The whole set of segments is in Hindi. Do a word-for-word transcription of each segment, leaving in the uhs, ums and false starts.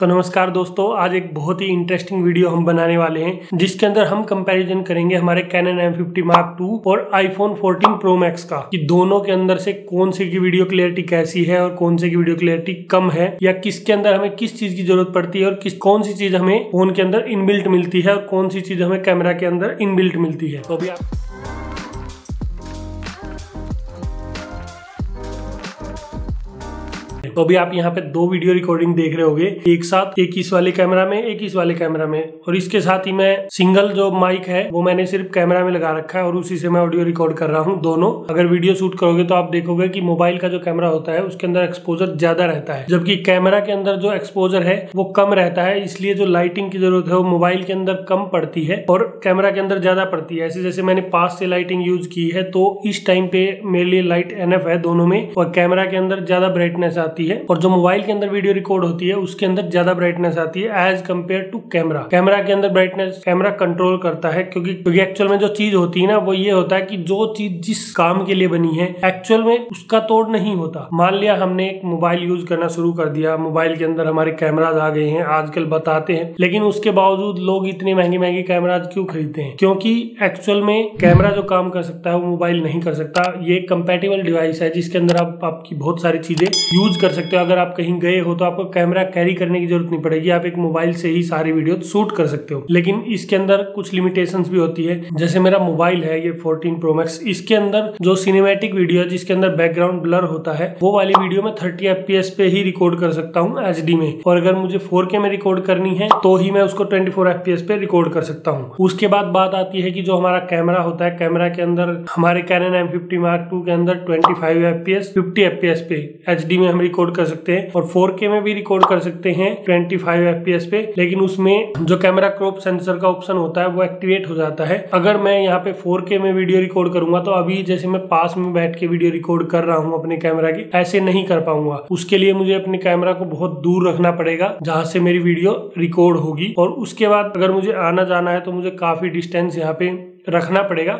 तो नमस्कार दोस्तों, आज एक बहुत ही इंटरेस्टिंग वीडियो हम बनाने वाले हैं जिसके अंदर हम कंपैरिजन करेंगे हमारे Canon M fifty Mark two और iPhone फोर्टीन Pro Max का कि दोनों के अंदर से कौन से की वीडियो क्लियरिटी कैसी है और कौन से की वीडियो क्लियरिटी कम है, या किसके अंदर हमें किस चीज की जरूरत पड़ती है और किस कौन सी चीज हमें फोन के अंदर इनबिल्ट मिलती है और कौन सी चीज हमें कैमरा के अंदर इनबिल्ट मिलती है। तो अभी आप तो अभी आप यहाँ पे दो वीडियो रिकॉर्डिंग देख रहे होगे एक साथ, एक इस वाले कैमरा में एक इस वाले कैमरा में, और इसके साथ ही मैं सिंगल जो माइक है वो मैंने सिर्फ कैमरा में लगा रखा है और उसी से मैं ऑडियो रिकॉर्ड कर रहा हूँ दोनों। अगर वीडियो शूट करोगे तो आप देखोगे कि मोबाइल का जो कैमरा होता है उसके अंदर एक्सपोजर ज्यादा रहता है, जबकि कैमरा के अंदर जो एक्सपोजर है वो कम रहता है, इसलिए जो लाइटिंग की जरूरत है वो मोबाइल के अंदर कम पड़ती है और कैमरा के अंदर ज्यादा पड़ती है। ऐसे जैसे मैंने पास से लाइटिंग यूज की है तो इस टाइम पे मेरे लिए लाइट एनफ है दोनों में, और कैमरा के अंदर ज्यादा ब्राइटनेस आती है है और जो मोबाइल के अंदर वीडियो रिकॉर्ड होती है उसके अंदर ज्यादा ब्राइटनेस आती है as compare to camera. Camera के अंदर ब्राइटनेस कैमरा कंट्रोल करता है, क्योंकि क्योंकि एक्चुअल में जो चीज होती है ना वो ये होता है कि जो चीज जिस काम के लिए बनी है एक्चुअल में उसका तोड़ नहीं होता। मान लिया हमने एक मोबाइल यूज करना शुरू कर दिया, मोबाइल के अंदर हमारे कैमराज आ गए हैं आजकल बताते हैं, लेकिन उसके बावजूद लोग इतने महंगे महंगे कैमराज क्यों खरीदते हैं? क्योंकि एक्चुअल में कैमरा जो काम कर सकता है वो मोबाइल नहीं कर सकता। ये कंपेटेबल डिवाइस है जिसके अंदर आप आपकी बहुत सारी चीजें यूज कर सकते हो। अगर आप कहीं गए हो तो आपको कैमरा कैरी करने की जरूरत नहीं पड़ेगी, आप एक मोबाइल से ही सारी वीडियो शूट कर सकते हो। लेकिन इसके अंदर कुछ लिमिटेशंस भी होती है, जैसे मेरा मोबाइल है ये फोर्टीन Pro Max, इसके अंदर जो सिनेमैटिक वीडियो है जिसके अंदर बैकग्राउंड ब्लर होता है वो वाली वीडियो में थर्टी एफ पी एस पे ही रिकॉर्ड कर सकता हूँ एच डी में, और अगर मुझे फोर के में रिकॉर्ड करनी है तो ही मैं उसको twenty four F P S पे रिकॉर्ड कर सकता हूँ। उसके बाद बात आती है कि जो हमारा कैमरा होता है, कैमरा के अंदर हमारे Canon M fifty Mark two के अंदर twenty five F P S fifty F P S पे एच डी में हम रिकॉर्ड कर सकते हैं और फोर के में भी रिकॉर्ड कर सकते हैं twenty five F P S पे, लेकिन उसमें जो कैमरा क्रॉप सेंसर का ऑप्शन होता है वो एक्टिवेट हो जाता है। अगर मैं यहाँ पे फोर के में वीडियो रिकॉर्ड करूंगा तो अभी जैसे मैं पास में बैठ के वीडियो रिकॉर्ड कर रहा हूँ अपने कैमरा की, ऐसे नहीं कर पाऊंगा। उसके लिए मुझे अपने कैमरा को बहुत दूर रखना पड़ेगा जहां से मेरी वीडियो रिकॉर्ड होगी, और उसके बाद अगर मुझे आना जाना है तो मुझे काफी डिस्टेंस यहाँ पे रखना पड़ेगा।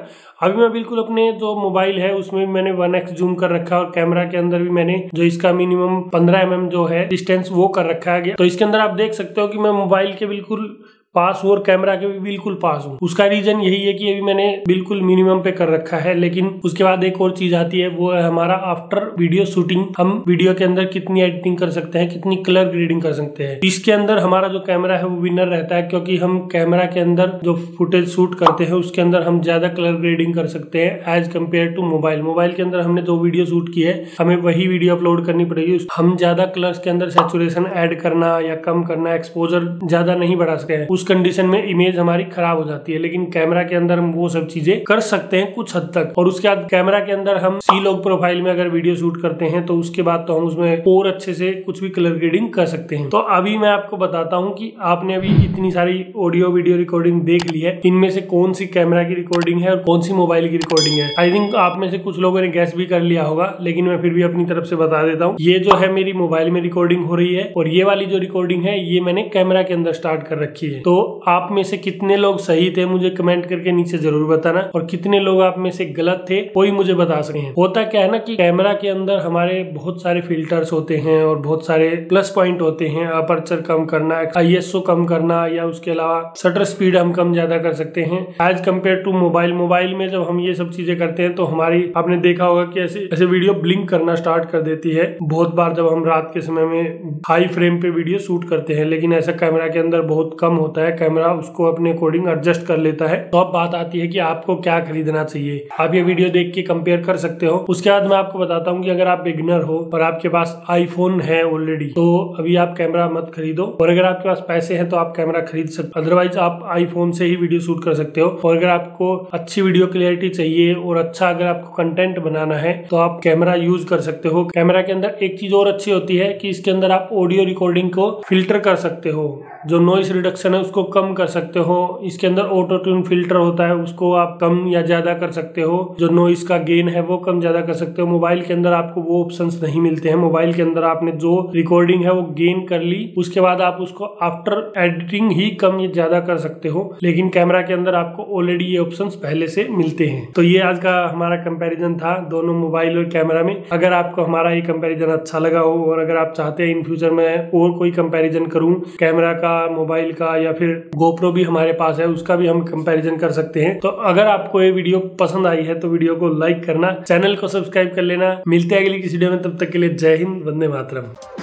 अभी मैं बिल्कुल अपने जो मोबाइल है उसमें भी मैंने वन एक्स जूम कर रखा है और कैमरा के अंदर भी मैंने जो इसका मिनिमम पंद्रह एम एम जो है डिस्टेंस वो कर रखा है। तो इसके अंदर आप देख सकते हो कि मैं मोबाइल के बिल्कुल पास हूँ और कैमरा के भी बिल्कुल पास हूँ। उसका रीजन यही है कि अभी मैंने बिल्कुल मिनिमम पे कर रखा है। लेकिन उसके बाद एक और चीज आती है, वो है हमारा आफ्टर वीडियो शूटिंग, हम वीडियो के अंदर कितनी एडिटिंग कर सकते हैं, कितनी कलर ग्रेडिंग कर सकते हैं। इसके अंदर हमारा जो कैमरा है वो विनर रहता है, क्योंकि हम कैमरा के अंदर जो फुटेज शूट करते हैं उसके अंदर हम ज्यादा कलर ग्रेडिंग कर सकते हैं as compare to mobile. Mobile के अंदर हमने जो वीडियो शूट की है हमें वही वीडियो अपलोड करनी पड़ेगी, हम ज्यादा कलर्स के अंदर सैचुरेशन ऐड करना या कम करना, एक्सपोजर ज्यादा नहीं बढ़ा सकते हैं। उस कंडीशन में इमेज हमारी खराब हो जाती है, लेकिन कैमरा के अंदर हम वो सब चीजें कर सकते हैं कुछ हद तक। और उसके बाद कैमरा के अंदर हम सी लॉग प्रोफाइल में अगर वीडियो शूट करते हैं तो उसके बाद तो हम उसमें और अच्छे से कुछ भी कलर ग्रेडिंग कर सकते हैं। तो अभी मैं आपको बताता हूँ कि आपने अभी इतनी सारी ऑडियो वीडियो रिकॉर्डिंग देख ली है, इनमें से कौन सी कैमरा की रिकॉर्डिंग है और कौन सी मोबाइल की रिकॉर्डिंग है। आई थिंक आप में से कुछ लोगों ने गैस भी कर लिया होगा, लेकिन मैं फिर भी अपनी तरफ से बता देता हूँ। ये जो है मेरी मोबाइल में रिकॉर्डिंग हो रही है और ये वाली जो रिकॉर्डिंग है ये मैंने कैमरा के अंदर स्टार्ट कर रखी है। तो आप में से कितने लोग सही थे मुझे कमेंट करके नीचे जरूर बताना, और कितने लोग आप में से गलत थे कोई मुझे बता सके। होता क्या है ना कि कैमरा के अंदर हमारे बहुत सारे फिल्टर्स होते हैं और बहुत सारे प्लस पॉइंट होते हैं, अपर्चर कम करना, आईएसओ कम करना, या उसके अलावा शटर स्पीड हम कम ज्यादा कर सकते हैं as compare to mobile. Mobile में जब हम ये सब चीजें करते हैं तो हमारी आपने देखा होगा कि ऐसे ऐसे वीडियो ब्लिंक करना स्टार्ट कर देती है बहुत बार जब हम रात के समय में हाई फ्रेम पे वीडियो शूट करते हैं, लेकिन ऐसा कैमरा के अंदर बहुत कम होता है, कैमरा उसको अपने अकॉर्डिंग एडजस्ट कर लेता है। तो अब बात आती है कि आपको क्या खरीदना चाहिए। आप ये वीडियो देख के कंपेयर कर सकते हो। उसके बाद मैं आपको बताता हूँ कि अगर आप बिगिनर हो और आपके पास आईफोन है ऑलरेडी तो अभी आप कैमरा मत खरीदो, और अगर आपके पास पैसे हैं तो आप कैमरा खरीद सकते हो, अदरवाइज आप आईफोन से ही वीडियो शूट कर सकते हो। और अगर आपको अच्छी वीडियो क्लियरिटी चाहिए और अच्छा अगर आपको कंटेंट बनाना है तो आप कैमरा यूज कर सकते हो। कैमरा के अंदर एक चीज और अच्छी होती है कि इसके अंदर आप ऑडियो रिकॉर्डिंग को फिल्टर कर सकते हो। जो नॉइस रिडक्शन है उसको कम कर सकते हो। इसके अंदर ऑटो ट्यून फिल्टर होता है, उसको आप कम या ज़्यादा कर सकते हो। जो नॉइस का गेन है वो कम ज़्यादा कर सकते हो। मोबाइल के अंदर आपको वो ऑप्शंस नहीं मिलते हैं। मोबाइल के अंदर आपने जो रिकॉर्डिंग है वो गेन कर ली, उसके बाद आप उसको आफ्टर एडिटिंग ही कम या ज़्यादा कर सकते हो, लेकिन कैमरा के अंदर आपको ऑलरेडी ये ऑप्शंस पहले से मिलते हैं। तो ये आज का हमारा कंपैरिजन था दोनों मोबाइल और कैमरा में। अगर आपको हमारा ये कंपैरिजन अच्छा लगा हो और अगर आप चाहते हैं इन फ्यूचर में और कोई कंपैरिजन करूं कैमरा का, मोबाइल का, या फिर गोप्रो भी हमारे पास है उसका भी हम कंपैरिजन कर सकते हैं। तो अगर आपको ये वीडियो पसंद आई है तो वीडियो को लाइक करना, चैनल को सब्सक्राइब कर लेना। मिलते हैं अगली किसी वीडियो में, तब तक के लिए जय हिंद, वंदे मातरम।